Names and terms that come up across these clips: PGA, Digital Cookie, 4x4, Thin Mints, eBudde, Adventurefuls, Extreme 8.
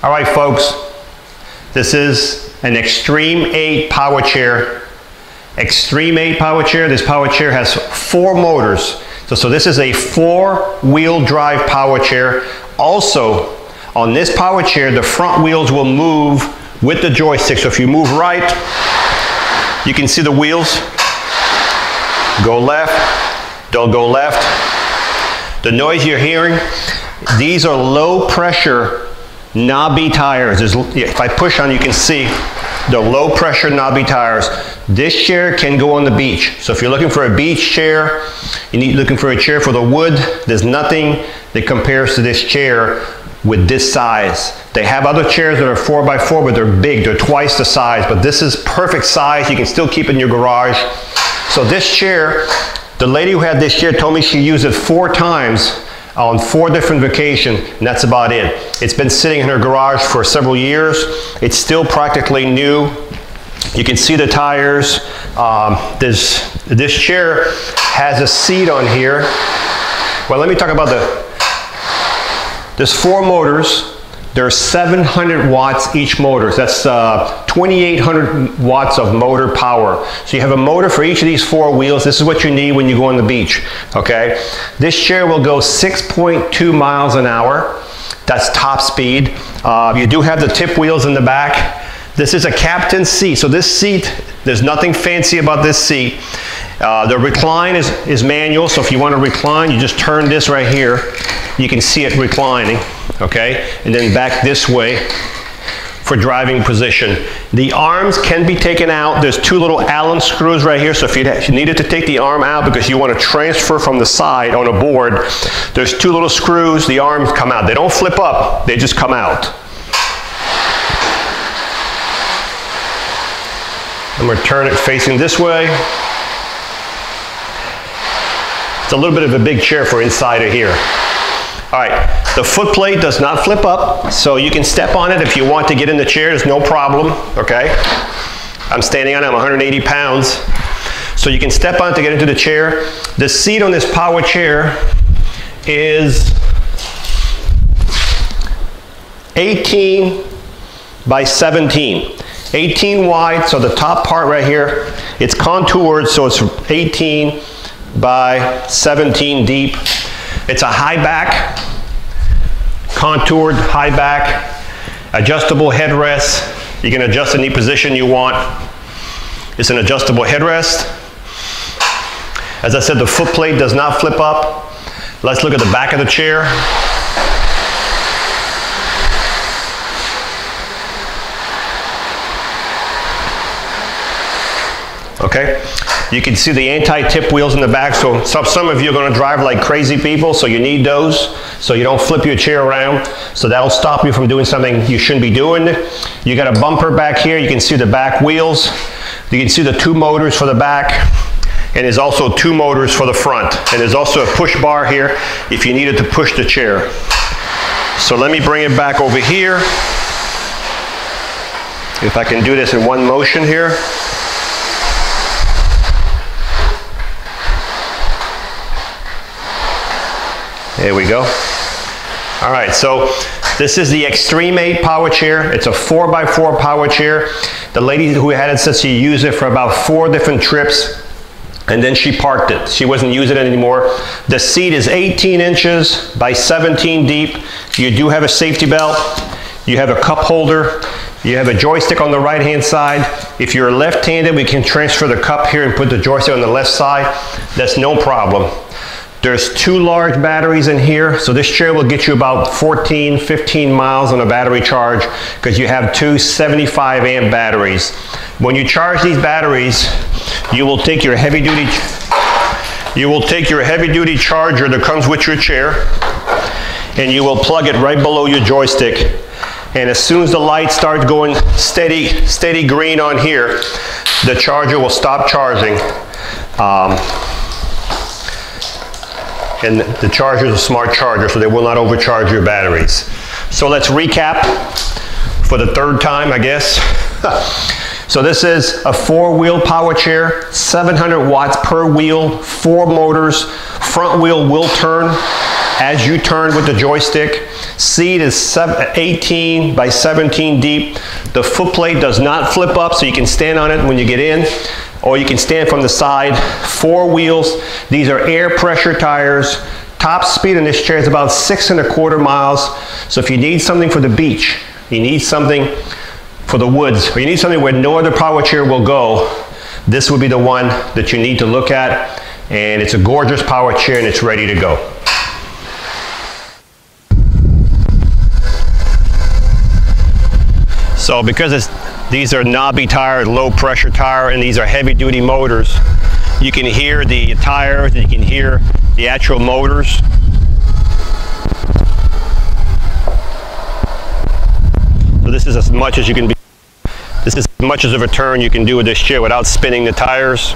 All right, folks, this is an Extreme 8 power chair. Extreme 8 power chair. This power chair has 4 motors. So this is a 4-wheel drive power chair. Also, on this power chair, the front wheels will move with the joystick. So if you move right, you can see the wheels. Go left, don't go left. The noise you're hearing, these are low pressure knobby tires. If I push on, you can see the low pressure knobby tires. This chair can go on the beach. So if you're looking for a beach chair, looking for a chair for the wood, there's nothing that compares to this chair with this size. They have other chairs that are 4x4, but they're big, they're twice the size, but this is perfect size. You can still keep it in your garage. So this chair, the lady who had this chair told me she used it 4 times on 4 different vacations, and that's about it. It's been sitting in her garage for several years. It's still practically new. You can see the tires. This chair has a seat on here. Well, let me talk about there's 4 motors. There's 700 watts each motor. That's 2,800 watts of motor power. So you have a motor for each of these 4 wheels. This is what you need when you go on the beach, okay? This chair will go 6.2 miles an hour. That's top speed. You do have the tip wheels in the back. This is a captain's seat. So this seat, there's nothing fancy about this seat. The recline is manual. So if you want to recline, you just turn this right here. You can see it reclining, okay? And then back this way for driving position. The arms can be taken out. There's 2 little Allen screws right here. So if you needed to take the arm out because you want to transfer from the side on a board, there's 2 little screws. The arms come out. They don't flip up. They just come out. I'm going to turn it facing this way. It's a little bit of a big chair for inside of here. All right, the foot plate does not flip up, so you can step on it if you want to get in the chair. There's no problem, okay? I'm standing on it, I'm 180 pounds. So you can step on it to get into the chair. The seat on this power chair is 18 by 17. 18 wide, so the top part right here, it's contoured, so it's 18 by 17 deep. It's a high back, contoured high back, adjustable headrest. You can adjust any position you want. It's an adjustable headrest. As I said, the foot plate does not flip up. Let's look at the back of the chair. Okay, you can see the anti-tip wheels in the back, so some of you are going to drive like crazy people, so you need those so you don't flip your chair around, so that'll stop you from doing something you shouldn't be doing. You got a bumper back here, you can see the back wheels, you can see the 2 motors for the back, and there's also 2 motors for the front, and there's also a push bar here if you needed to push the chair. So let me bring it back over here, if I can do this in one motion here. There we go. All right, so this is the Extreme 8 power chair. It's a 4x4 power chair. The lady who had it said she used it for about 4 different trips, and then she parked it. She wasn't using it anymore. The seat is 18 inches by 17 deep. You do have a safety belt. You have a cup holder. You have a joystick on the right-hand side. If you're left-handed, we can transfer the cup here and put the joystick on the left side. That's no problem. There's 2 large batteries in here, so this chair will get you about 14, 15 miles on a battery charge because you have 2 75 amp batteries. When you charge these batteries, you will take your heavy duty charger that comes with your chair, and you will plug it right below your joystick. And as soon as the light starts going steady green on here, the charger will stop charging. And the charger is a smart charger, so they will not overcharge your batteries. So let's recap for the 3rd time, I guess. So this is a 4-wheel power chair, 700 watts per wheel, 4 motors. Front wheel will turn as you turn with the joystick. Seat is 18 by 17 deep. The footplate does not flip up, so you can stand on it when you get in, or you can stand from the side. Four wheels. These are air pressure tires. Top speed in this chair is about 6.25 miles. So if you need something for the beach, you need something for the woods, or you need something where no other power chair will go, this would be the one that you need to look at. And it's a gorgeous power chair and it's ready to go. So because these are knobby tire, low pressure tire, and these are heavy duty motors, you can hear the tires, you can hear the actual motors. So this is as much as you can be, this is as much as of a turn you can do with this chair without spinning the tires.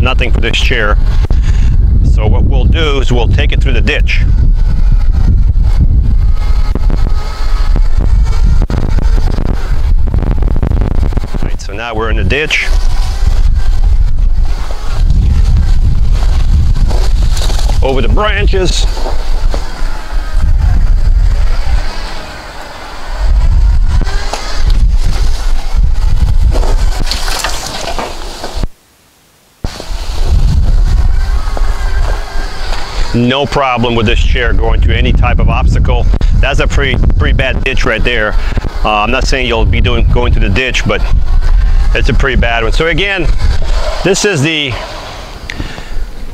Nothing for this chair. So what we'll do is we'll take it through the ditch. All right, so now we're in the ditch. Over the branches. No problem with this chair going to any type of obstacle. That's a pretty bad ditch right there. I'm not saying you'll be going to the ditch, but it's a pretty bad one. So again, this is the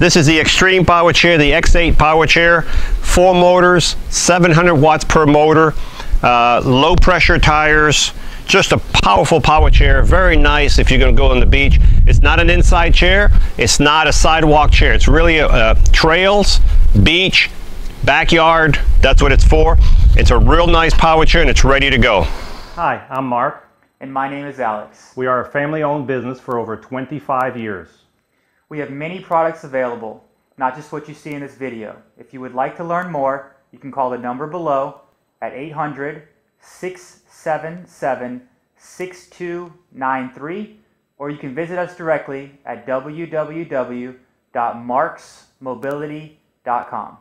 Extreme power chair, the X8 power chair. Four motors, 700 watts per motor, low pressure tires. Just a powerful power chair, very nice if you're going to go on the beach. It's not an inside chair, it's not a sidewalk chair. It's really a trails, beach, backyard, that's what it's for. It's a real nice power chair and it's ready to go. Hi, I'm Mark. And my name is Alex. We are a family-owned business for over 25 years. We have many products available, not just what you see in this video. If you would like to learn more, you can call the number below at 800-677-6293, or you can visit us directly at www.marksmobility.com.